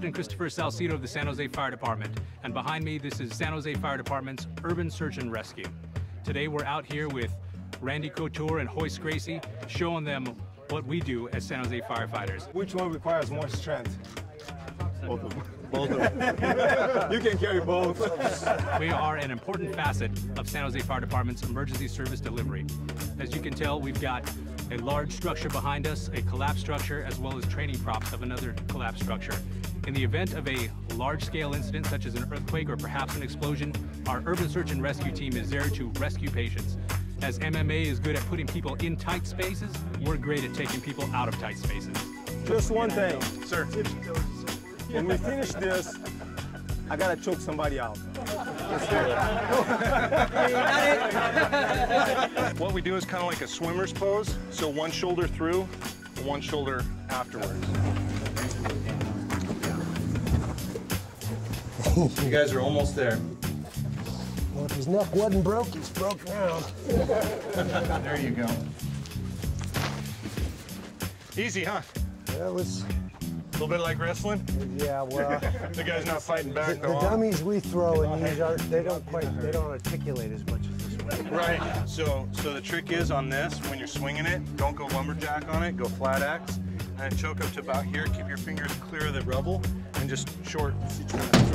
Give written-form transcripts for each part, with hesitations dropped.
Captain Christopher Salcedo of the San Jose Fire Department, and behind me, this is San Jose Fire Department's Urban Search and Rescue. Today we're out here with Randy Couture and Royce Gracie, showing them what we do as San Jose firefighters. Which one requires more strength? Both of them. Both of them. You can carry both. We are an important facet of San Jose Fire Department's emergency service delivery. As you can tell, we've got a large structure behind us, a collapsed structure, as well as training props of another collapsed structure. In the event of a large-scale incident, such as an earthquake or perhaps an explosion, our Urban Search and Rescue team is there to rescue patients. As MMA is good at putting people in tight spaces, we're great at taking people out of tight spaces. Just one thing. Sir. When we finish this, I gotta choke somebody out. What we do is kind of like a swimmer's pose. So one shoulder through, one shoulder afterwards. You guys are almost there. Well, if his neck wasn't broke, he's broke now. There you go. Easy, huh? Yeah, it was. A little bit like wrestling? Yeah, well. The guy's not fighting back. The dummies we throw and use are, they don't articulate as much as this one. Right, so the trick is on this, when you're swinging it, don't go lumberjack on it, go flat axe, and choke up to about here, keep your fingers clear of the rubble, and just short. There you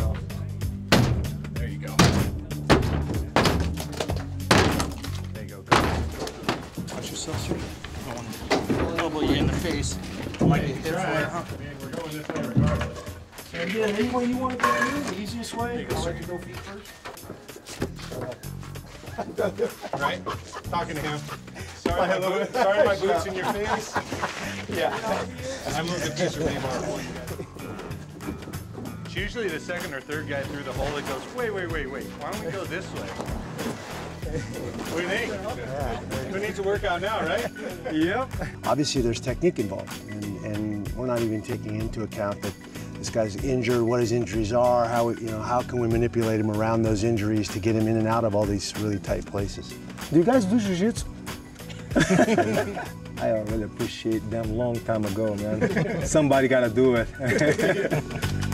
go. There you go, go. Watch yourself, sir. Don't elbow you in the face. Like a hit fire, huh? This way regardless. So again, any way you want to go in, the easiest way, I'll let you go feet first. Right? Talking to him. Sorry, my boots in your face. Yeah. I moved a piece of paper for you guys. It's usually the second or third guy through the hole that goes, wait. Why don't we go this way? What do you think? Yeah. Who needs to work out now, right? Yep. Obviously, there's technique involved. We're not even taking into account that this guy's injured, what his injuries are, how how can we manipulate him around those injuries to get him in and out of all these really tight places. Do you guys do jiu-jitsu? I don't really appreciate them long time ago, man. Somebody got to do it.